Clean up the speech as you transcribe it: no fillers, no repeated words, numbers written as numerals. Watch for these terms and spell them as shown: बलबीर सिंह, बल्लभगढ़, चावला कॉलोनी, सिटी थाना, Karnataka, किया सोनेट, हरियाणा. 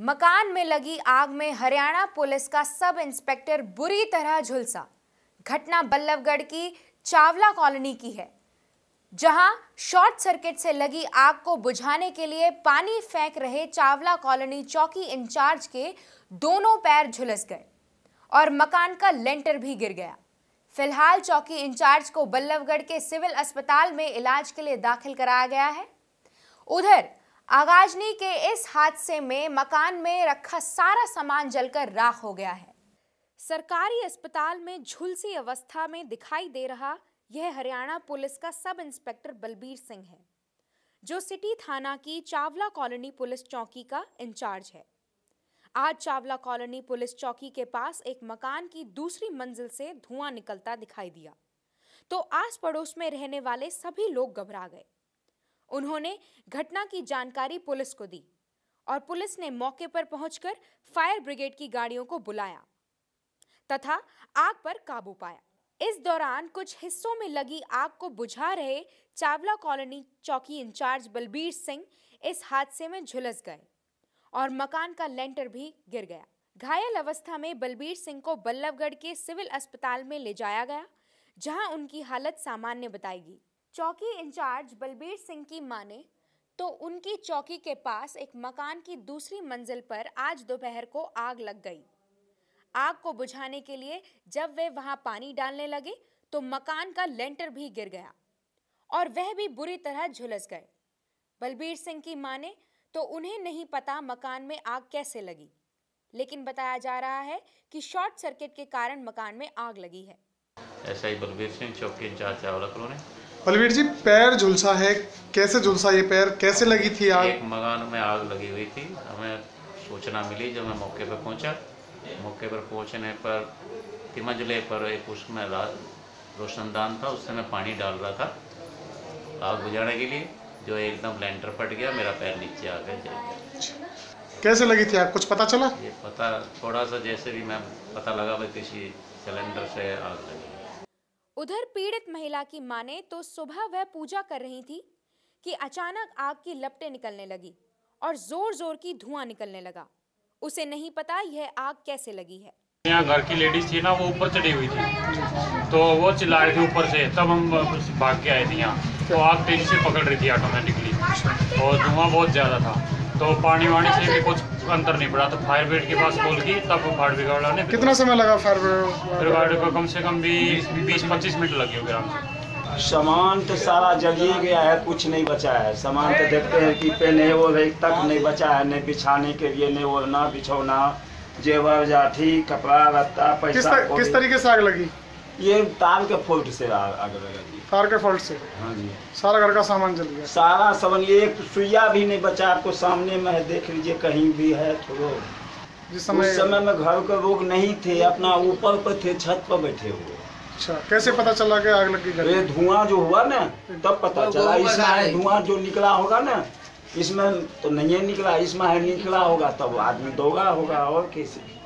मकान में लगी आग में हरियाणा पुलिस का सब इंस्पेक्टर बुरी तरह झुलसा। घटना बल्लभगढ़ की चावला कॉलोनी की है, जहां शॉर्ट सर्किट से लगी आग को बुझाने के लिए पानी फेंक रहे चावला कॉलोनी चौकी इंचार्ज के दोनों पैर झुलस गए और मकान का लेंटर भी गिर गया। फिलहाल चौकी इंचार्ज को बल्लभगढ़ के सिविल अस्पताल में इलाज के लिए दाखिल कराया गया है। उधर आगाजनी के इस हादसे में मकान में रखा सारा सामान जलकर राख हो गया है। सरकारी अस्पताल में झुलसी अवस्था में दिखाई दे रहा यह हरियाणा पुलिस का सब इंस्पेक्टर बलबीर सिंह है, जो सिटी थाना की चावला कॉलोनी पुलिस चौकी का इंचार्ज है। आज चावला कॉलोनी पुलिस चौकी के पास एक मकान की दूसरी मंजिल से धुआं निकलता दिखाई दिया तो आस पड़ोस में रहने वाले सभी लोग घबरा गए। उन्होंने घटना की जानकारी पुलिस को दी और पुलिस ने मौके पर पहुंचकर फायर ब्रिगेड की गाड़ियों को बुलाया तथा आग पर काबू पाया। इस दौरान कुछ हिस्सों में लगी आग को बुझा रहे चावला कॉलोनी चौकी इंचार्ज बलबीर सिंह इस हादसे में झुलस गए और मकान का लेंटर भी गिर गया। घायल अवस्था में बलबीर सिंह को बल्लभगढ़ के सिविल अस्पताल में ले जाया गया, जहां उनकी हालत सामान्य बताई गई। चौकी इंचार्ज बलबीर सिंह की माने तो उनकी चौकी के पास एक मकान की दूसरी मंजिल पर आज दोपहर को आग लग गई। आग को बुझाने के लिए जब वे वहां पानी डालने लगे तो मकान का लेंटर भी गिर गया और वह भी बुरी तरह झुलस गए। बलबीर सिंह की माने तो उन्हें नहीं पता मकान में आग कैसे लगी, लेकिन बताया जा रहा है कि शॉर्ट सर्किट के कारण मकान में आग लगी है। ऐसा ही बलबीर सिंह चौकी इंचार्ज चावला कॉलोनी। बलबीर जी, पैर झुलसा है, कैसे झुलसा ये पैर, कैसे लगी थी आग? एक मकान में आग लगी हुई थी, हमें सूचना मिली। जब मैं मौके पर पहुंचा, मौके पर पहुंचने पर तिमजले पर एक उसमें रोशनदान था, उससे मैं पानी डाल रहा था आग बुझाने के लिए, जो एकदम लेंटर फट गया, मेरा पैर नीचे आ गया। कैसे लगी थी आग, कुछ पता चला? ये पता थोड़ा सा जैसे भी मैं पता लगा भाई किसी सिलेंडर से आग लगी। उधर पीड़ित महिला की माने तो सुबह वह पूजा कर रही थी कि अचानक आग की लपटें निकलने लगी और जोर जोर की धुआं निकलने लगा। उसे नहीं पता यह आग कैसे लगी है। यहाँ घर की लेडीज थी ना, वो ऊपर चढ़ी हुई थी तो वो चिल्ला रही थी ऊपर से, तब हम भाग के आए थे यहाँ। तो आग तेजी से पकड़ रही थी ऑटोमेटिकली और धुआं बहुत ज़्यादा था, तो पानी वाणी से भी कुछ अंतर नहीं पड़ा। तो फायर ब्रिगेड के पास कॉल की, तब फायर ब्रिगेड वालों ने। कितना समय लगा फायर ब्रिगेड को? कम से कम भी 20-25 मिनट लगे होंगे आराम से। सामान तो सारा जल ही गया है, कुछ नहीं बचा है। सामान तो देखते हैं कि पे नहीं वो एक तक नहीं बचा है, नहीं बिछाने के लिए, नहीं ओढ़ना बिछौना, जेवर जाठी, कपड़ा लत्ता, पैसा। किस तरीके से आग लगी? ये तार के फॉल्ट से आग लगी। तार के फॉल्ट से? हाँ जी। सारा घर का सामान जल गया? सारा सामान, एक सुइया भी नहीं बचा। आपको सामने में है, देख लीजिए कहीं भी है। थोड़ा उस समय में घर के लोग नहीं थे, अपना ऊपर पर थे, छत पर बैठे हुए। अच्छा, कैसे पता चला कि आग लगी? ये धुआं जो हुआ ना, तब पता चला। इसमें धुआं जो निकला होगा ना, इसमें तो नहीं निकला, इसमें निकला होगा, तब आदमी दौड़ा होगा। और कैसे